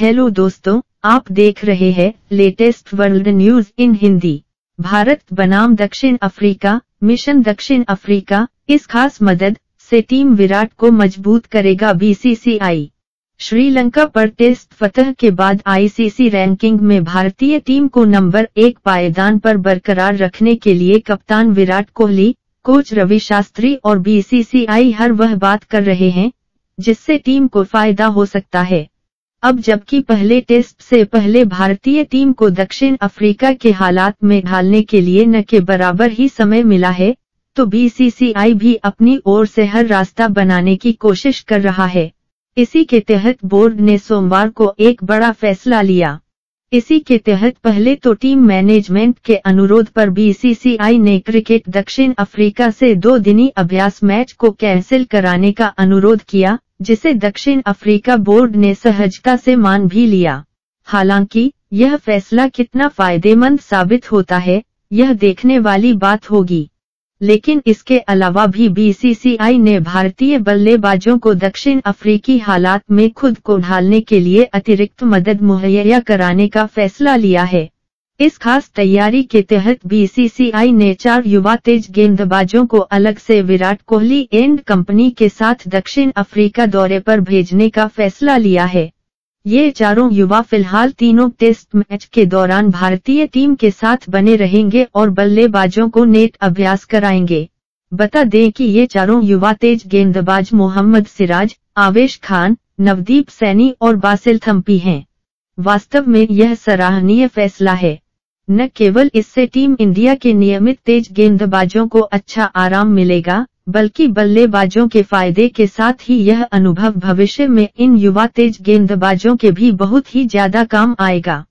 Hello दोस्तों, आप देख रहे हैं latest world news in Hindi. Bharat बनाम दक्षिण अफ्रीका, मिशन दक्षिण अफ्रीका, इस खास मदद से टीम विराट को मजबूत करेगा बीसीसीआई। श्रीलंका पर टेस्ट फतह के बाद आईसीसी रैंकिंग में भारतीय टीम को नंबर 1 पायदान पर बरकरार रखने के लिए कप्तान विराट कोहली, कोच रवि शास्त्री और बीसीसीआई हर वह बात कर रहे हैं जिससे टीम को फायदा हो सकता है। अब जबकि पहले टेस्ट से पहले भारतीय टीम को दक्षिण अफ्रीका के हालात में ढालने के लिए न के बराबर ही समय मिला है, तो बीसीसीआई भी अपनी ओर से हर रास्ता बनाने की कोशिश कर रहा है। इसी के तहत बोर्ड ने सोमवार को एक बड़ा फैसला लिया। इसी के तहत पहले तो टीम मैनेजमेंट के अनुरोध पर बीसीसीआई ने क्रिकेट दक्षिण अफ्रीका से 2 दिनी अभ्यास मैच को कैंसिल कराने का अनुरोध किया, जिसे दक्षिण अफ्रीका बोर्ड ने सहजता से मान भी लिया। हालांकि यह फैसला कितना फायदेमंद साबित होता है, यह देखने वाली बात होगी। लेकिन इसके अलावा भी बीसीसीआई ने भारतीय बल्लेबाजों को दक्षिण अफ्रीकी हालात में खुद को ढालने के लिए अतिरिक्त मदद मुहैया कराने का फैसला लिया है। इस खास तैयारी के तहत बीसीसीआई ने 4 युवा तेज गेंदबाजों को अलग से विराट कोहली एंड कंपनी के साथ दक्षिण अफ्रीका दौरे पर भेजने का फैसला लिया है। ये चारों युवा फिलहाल तीनों टेस्ट मैच के दौरान भारतीय टीम के साथ बने रहेंगे और बल्लेबाजों को नेट अभ्यास कराएंगे। बता दें कि ये चारों युवा तेज गेंदबाज मोहम्मद सिराज, आवेश खान, नवदीप सैनी और बासिल थम्पी हैं। वास्तव में यह सराहनीय फैसला है। न केवल इससे टीम इंडिया के नियमित तेज गेंदबाजों को अच्छा आराम मिलेगा, बल्कि बल्लेबाजों के फायदे के साथ ही यह अनुभव भविष्य में इन युवा तेज गेंदबाजों के भी बहुत ही ज्यादा काम आएगा।